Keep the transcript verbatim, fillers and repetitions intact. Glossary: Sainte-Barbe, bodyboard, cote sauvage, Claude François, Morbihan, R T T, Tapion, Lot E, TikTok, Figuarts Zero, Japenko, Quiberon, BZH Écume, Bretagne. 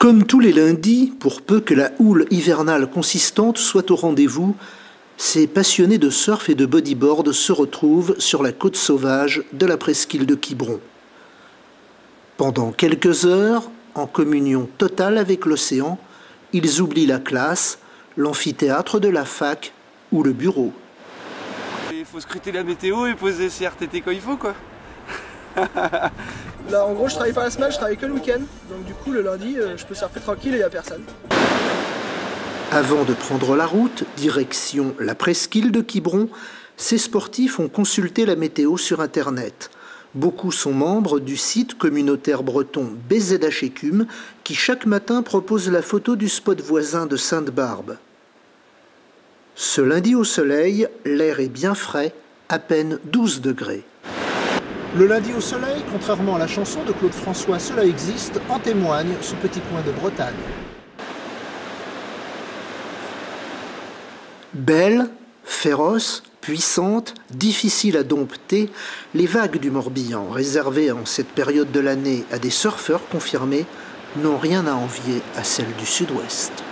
Comme tous les lundis, pour peu que la houle hivernale consistante soit au rendez-vous, ces passionnés de surf et de bodyboard se retrouvent sur la côte sauvage de la presqu'île de Quiberon. Pendant quelques heures, en communion totale avec l'océan, ils oublient la classe, l'amphithéâtre de la fac ou le bureau. Il faut scruter la météo et poser ses R T T quand il faut, quoi. Là, en gros, je travaille pas la semaine, je travaille que le week-end. Donc du coup, le lundi, je peux surfer tranquille et il n'y a personne. Avant de prendre la route, direction la presqu'île de Quiberon, ces sportifs ont consulté la météo sur Internet. Beaucoup sont membres du site communautaire breton B Z H Écume, qui chaque matin propose la photo du spot voisin de Sainte-Barbe. Ce lundi au soleil, l'air est bien frais, à peine douze degrés. Le lundi au soleil, contrairement à la chanson de Claude François, cela existe, en témoigne ce petit coin de Bretagne. Belle, féroce, puissante, difficile à dompter, les vagues du Morbihan, réservées en cette période de l'année à des surfeurs confirmés, n'ont rien à envier à celles du sud-ouest.